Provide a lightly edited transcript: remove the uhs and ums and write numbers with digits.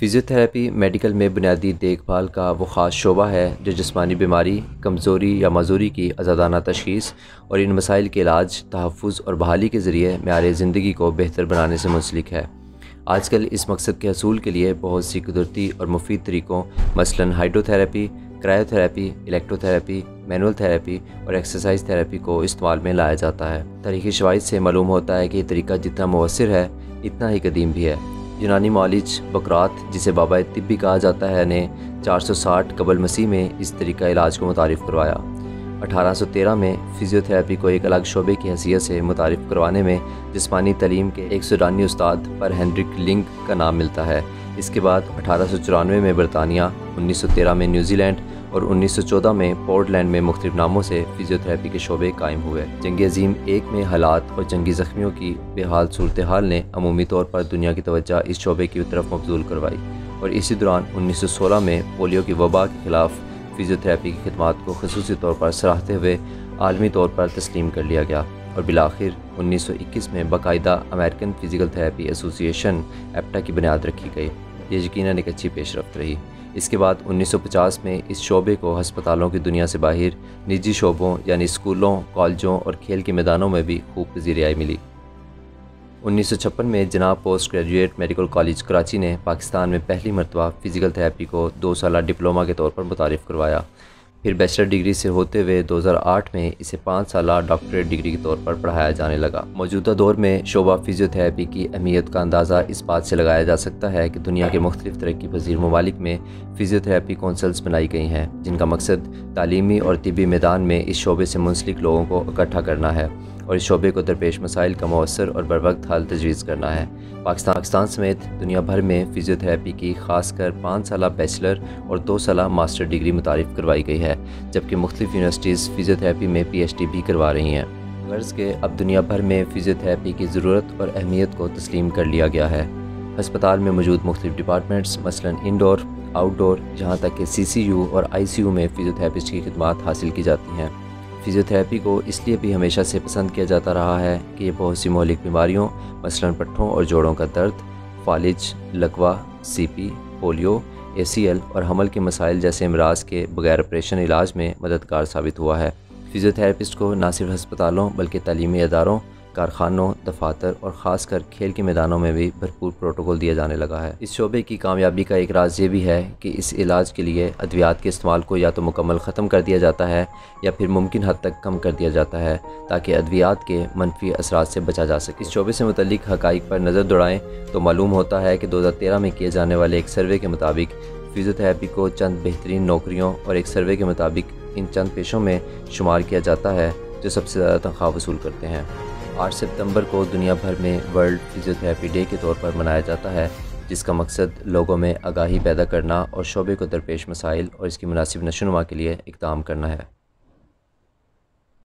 Physiotherapy medical में बुनियादी देखभाल का वो ख़ास शोबा है जो जिस्मानी बीमारी, कमज़ोरी या मजूरी की आज़ादाना तशख़ीस और इन मसाइल के इलाज, तहफ़ुज़ और बहाली के ज़रिए म्यार ज़िंदगी को बेहतर बनाने से मुंसलिक है। आजकल इस मकसद के हसूल के लिए बहुत सी कुदरती और मुफीद तरीक़ों मसलन hydrotherapy, cryotherapy, electrotherapy, manual therapy और एक्सरसाइज थेरेपी को इस्तेमाल में लाया जाता है। तारीख़ी शवाहिद से मालूम होता है कि ये तरीका जितना मुवसर है इतना ही कदीम भी है। यूनानी मालिज बकरात, जिसे बाबा तिब्बी कहा जाता है, ने 460 कबल मसीह में इस तरीका इलाज को मुतारिफ़ करवाया। 1813 में फ़िज़ियोथेरेपी को एक अलग शोबे की हैसियत से मुतारिफ़ करवाने में जिस्मानी तलीम के एक सूडानी उस्ताद पर हेनरिक लिंग का नाम मिलता है। इसके बाद 1894 में बरतानिया, 1913 में न्यूजीलैंड और 1914 में पोर्टलैंड में मुख्तलिफ नामों से फ़िज़ियोथेरेपी के शोबे कायम हुए। जंग अज़ीम एक में हालात और जंगी ज़ख्मियों की बेहाल सूरत हाल ने अमूमी तौर पर दुनिया की तवज्जो इस शोबे की तरफ मबजूल करवाई और इसी दौरान 1916 में पोलियो की वबा के ख़िलाफ़ फ़िज़ियोथेरेपी की खिदमत को ख़ुसूसी तौर पर सराहते हुए आलमी तौर पर तस्लीम कर लिया गया और बिलाखिर 1921 में बाकायदा American physical therapy association APTA की बुनियाद रखी गई। ये यकीनन एक अच्छी पेशरफ्त रही। इसके बाद 1950 में इस शोबे को हस्पतालों की दुनिया से बाहर निजी शोबों यानी स्कूलों, कॉलेजों और खेल के मैदानों में भी खूब पजीराई मिली। 1956 में जनाब post graduate medical college Karachi ने पाकिस्तान में पहली मरतबा फ़िज़िकल थेरेपी को 2 साल डिप्लोमा के तौर पर मुतारिफ़ करवाया। फिर बैचलर डिग्री से होते हुए 2008 में इसे 5 साल डॉक्टरेट डिग्री के तौर पर पढ़ाया जाने लगा। मौजूदा दौर में शोबा फ़िज़ियोथेरेपी की अहमियत का अंदाज़ा इस बात से लगाया जा सकता है कि दुनिया के मुख्तलिफ तरक्की पजीर ममालिक में फ़िज़ियोथेरेपी कौंसल्स बनाई गई हैं, जिनका मकसद तालीमी और तिब्बी मैदान में इस शोबे से मुंसलिक लोगों को इकट्ठा करना है और इस शोबे को दरपेश मसाइल का मौसर और बरवक्त हल तजवीज़ करना है। पाकिस्तान समेत दुनिया भर में फ़िज़ियोथेरेपी की खासकर 5 साल बैचलर और 2 साल मास्टर डिग्री मुतारिफ़ करवाई गई है, जबकि मुख्तलिफ यूनिवर्सिटीज़ फ़िज़ियोथेरेपी में PhD भी करवा रही हैं। गर्ज़ के अब दुनिया भर में फ़िज़ियोथेरेपी की ज़रूरत और अहमियत को तस्लीम कर लिया गया है। अस्पताल में मौजूद मुख्तलिफ डिपार्टमेंट्स मसलन इंडोर, आउटडोर, यहाँ तक कि CCU और ICU में फ़िज़ियोथेरेपिस्ट की खिदमत हासिल की जाती हैं। फ़िज़ियोथेरेपी को इसलिए भी हमेशा से पसंद किया जाता रहा है कि ये बहुत सी मौलिक बीमारियों मसलन पट्ठों और जोड़ों का दर्द, फालिज, लकवा, CP, पोलियो, ACL और हमल के मसाइल जैसे अमराज के बगैर ऑपरेशन इलाज में मददगार साबित हुआ है। फ़िज़ियोथेरेपिस्ट को न सिर्फ हस्पतालों बल्कि तालीमी अदारों, कारखानों, दफातर और ख़ासकर खेल के मैदानों में भी भरपूर प्रोटोकॉल दिया जाने लगा है। इस शोबे की कामयाबी का एक राज ये भी है कि इस इलाज के लिए अद्वियात के इस्तेमाल को या तो मुकम्मल ख़त्म कर दिया जाता है या फिर मुमकिन हद तक कम कर दिया जाता है ताकि अद्वियात के मनफी असरात से बचा जा सके। इस शोबे से मुतल्लिक़ हक़ाइक़ पर नज़र दौड़ाएँ तो मालूम होता है कि 2013 में किए जाने वाले एक सर्वे के मुताबिक फ़िज़ियोथेरेपी को चंद बेहतरीन नौकरियों और एक सर्वे के मुताबिक इन चंद पेशों में शुमार किया जाता है जो सबसे ज़्यादा तनख्वाह वसूल करते हैं। 8 सितंबर को दुनिया भर में वर्ल्ड फ़िज़ियोथेरेपी डे के तौर पर मनाया जाता है, जिसका मकसद लोगों में आगाही पैदा करना और शोबे को दरपेश मसाइल और इसकी मुनासिब नशोनुमा के लिए इक़दाम करना है।